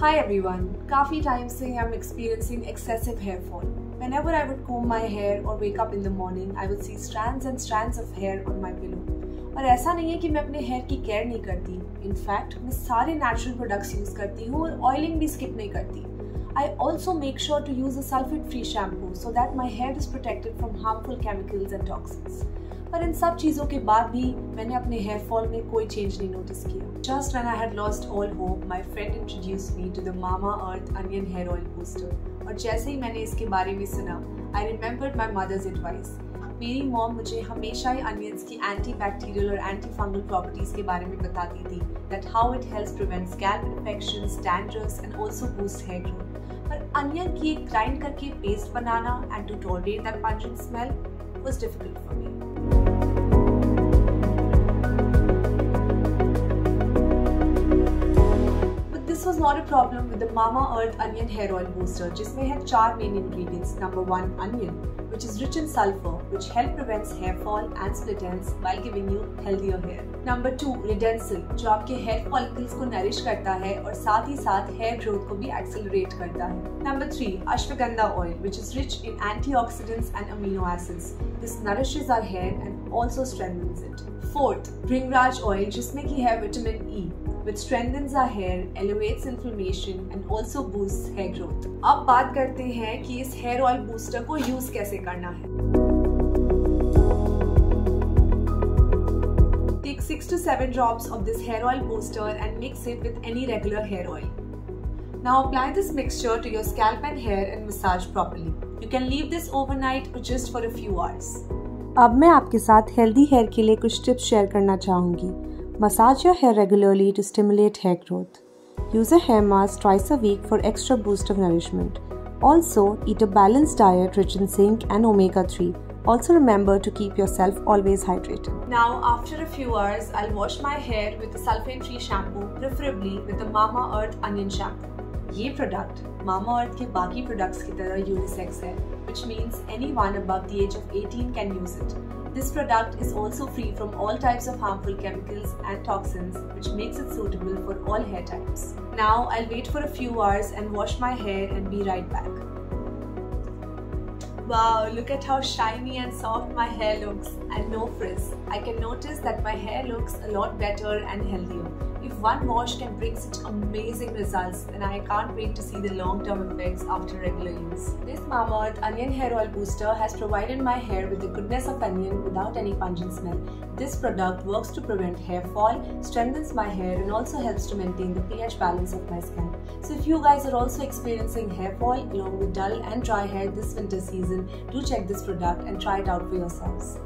Hi everyone, काफ़ी time से I'm experiencing excessive hair fall. Whenever I would comb my hair or wake up in the morning, I would see strands and strands of hair on my pillow. और ऐसा नहीं है कि मैं अपने hair की care नहीं करती. In fact, मैं सारे natural products use करती हूँ और oiling भी skip नहीं करती. I also make sure to use a sulfate-free shampoo so that my hair is protected from harmful chemicals and toxins. पर इन सब चीज़ों के बाद भी मैंने अपने hair fall में कोई change नहीं notice किया. Just when I had lost all hope, my friend introduced me to the Mamaearth onion hair oil booster. और जैसे ही मैंने इसके बारे में सुना, I remembered my mother's advice. मेरी मॉम मुझे हमेशा ही अनियंस की एंटीबैक्टीरियल और एंटीफंगल प्रॉपर्टीज के बारे में बताती थी, that how it helps prevent scalp infections, dandruff and also boosts hair growth. पर अनियन की एक ग्राइंड करके पेस्ट बनाना and to tolerate that pungent smell was difficult for me. This was not a problem with the Mamaearth onion hair oil booster, जिसमें है 4 main ingredients. Number 1, onion, which is rich in sulfur, which help prevents hair fall and split ends while giving you healthier hair. Number 2, Redensil, जो आपके hair follicles को nourish करता है और साथ ही साथ hair growth को भी accelerate करता है. Number 3, Ashwagandha oil, which is rich in antioxidants and amino acids. This nourishes our hair and also strengthens it. Fourth, Bhringraj oil, जिसमें की है vitamin E, which strengthens our hair, elevates inflammation and also boosts hair growth. अब बात करते हैं कि इस hair oil booster को use कैसे करना है. Take 6 to 7 drops of this hair oil booster and mix it with any regular hair oil. Now apply this mixture to your scalp and hair and massage properly. You can leave this overnight or just for a few hours. अब मैं आपके साथ healthy hair के लिए कुछ tips share करना चाहूँगी. Massage your hair regularly to stimulate hair growth. Use a hair mask twice a week for extra boost of nourishment. Also, eat a balanced diet rich in zinc and omega-3. Also remember to keep yourself always hydrated. Now, after a few hours, I'll wash my hair with a sulfate-free shampoo, preferably with a Mamaearth onion shampoo. ये product Mamaearth के बाकी products की तरह unisex है, which means anyone above the age of 18 can use it. This product is also free from all types of harmful chemicals and toxins, which makes it suitable for all hair types. Now, I'll wait for a few hours and wash my hair and be right back. Wow, look at how shiny and soft my hair looks and no frizz. I can notice that my hair looks a lot better and healthier. If one wash can bring such amazing results, then I can't wait to see the long-term effects after regular use. This Mamaearth onion hair oil booster has provided my hair with the goodness of onion without any pungent smell. This product works to prevent hair fall, strengthens my hair and also helps to maintain the pH balance of my scalp. So if you guys are also experiencing hair fall along with dull and dry hair this winter season, do check this product and try it out for yourselves.